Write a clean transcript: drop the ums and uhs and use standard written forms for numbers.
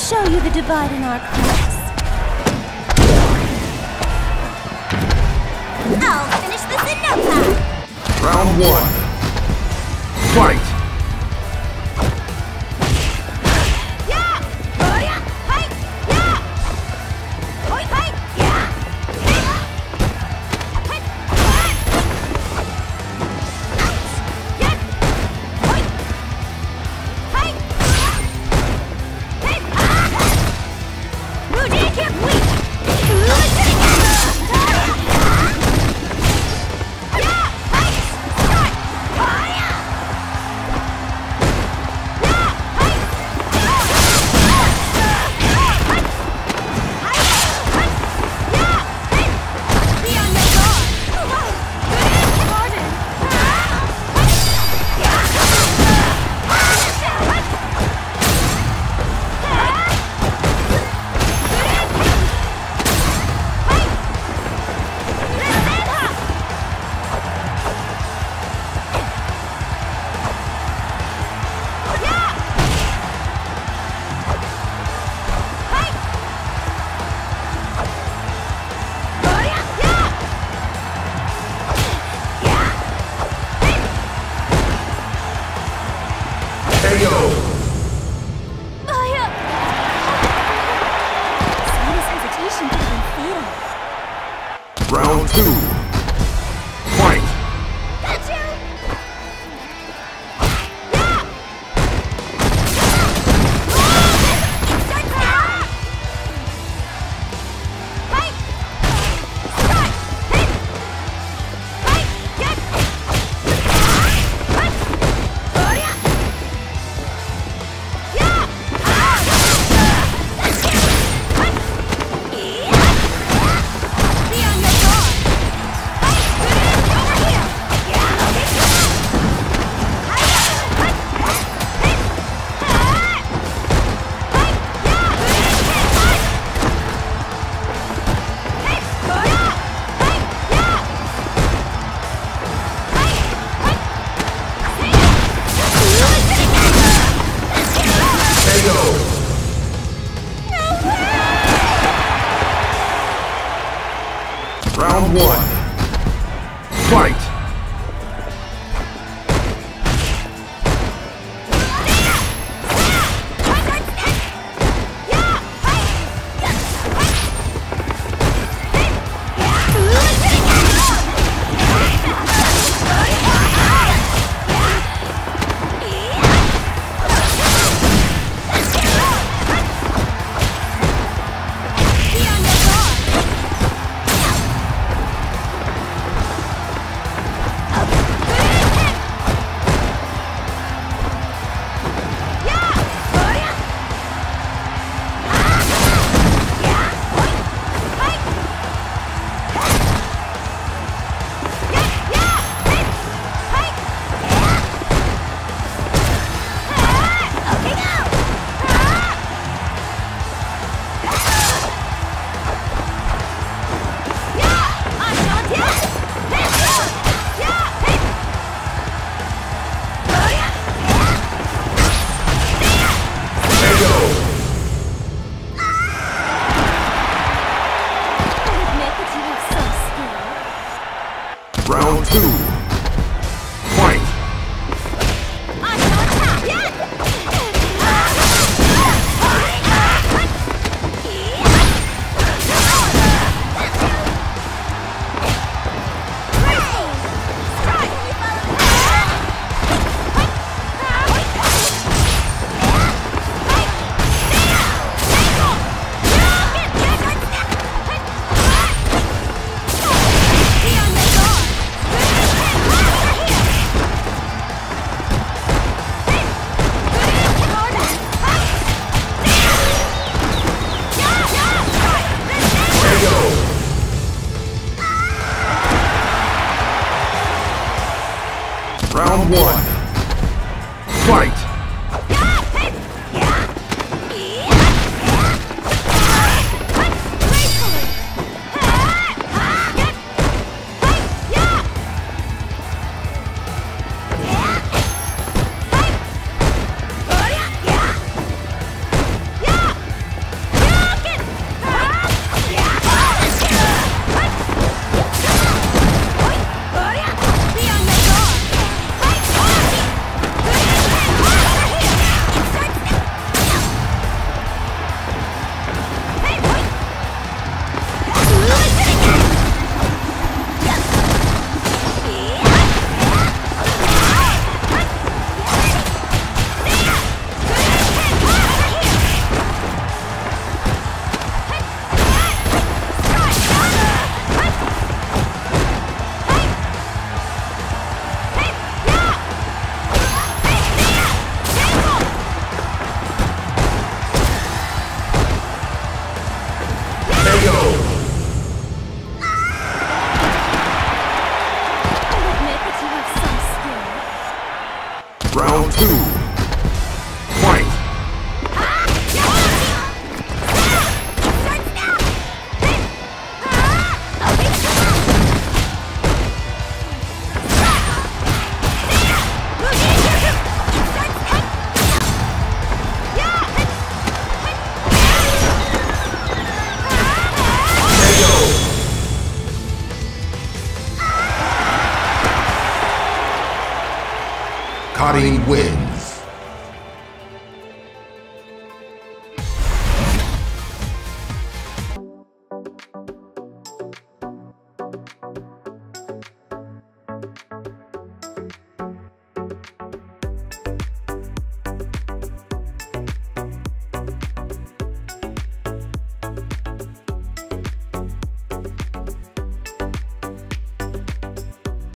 show you the divide in our class. I'll finish this in no time. Round one. Fight! Round 2. Fight! Cutting wind.